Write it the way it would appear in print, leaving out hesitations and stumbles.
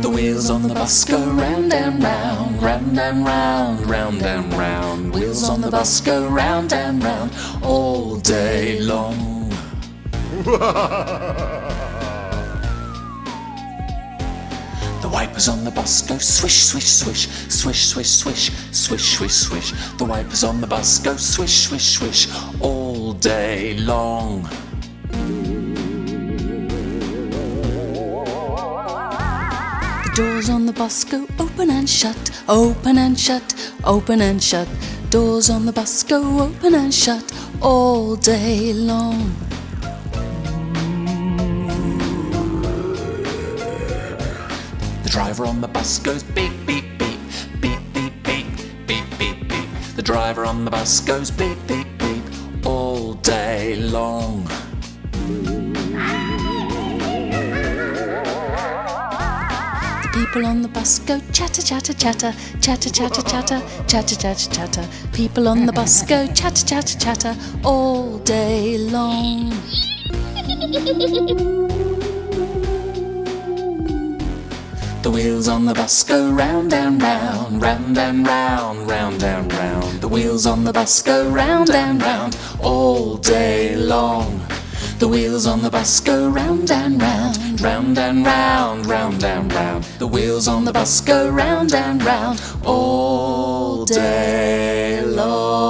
The wheels on the bus go round and round, round and round, round and round. Wheels on the bus go round and round all day long. The wipers on the bus go swish, swish, swish, swish, swish, swish, swish, swish, swish. The wipers on the bus go swish, swish, swish all day long. The doors on the bus go open and shut, open and shut, open and shut. Doors on the bus go open and shut all day long. The driver on the bus goes beep, beep, beep, beep, beep, beep, beep, beep, beep. The driver on the bus goes beep, beep, beep, all day long. The people on the bus go chatter, chatter, chatter, chatter, chatter, chatter, chatter, chatter, chatter. People on the bus go chatter, chatter, chatter, all day long. The wheels on the bus go round and round, round and round, round and round. The wheels on the bus go round and round all day long. The wheels on the bus go round and round, round and round, round and round. The wheels on the bus go round and round all day long.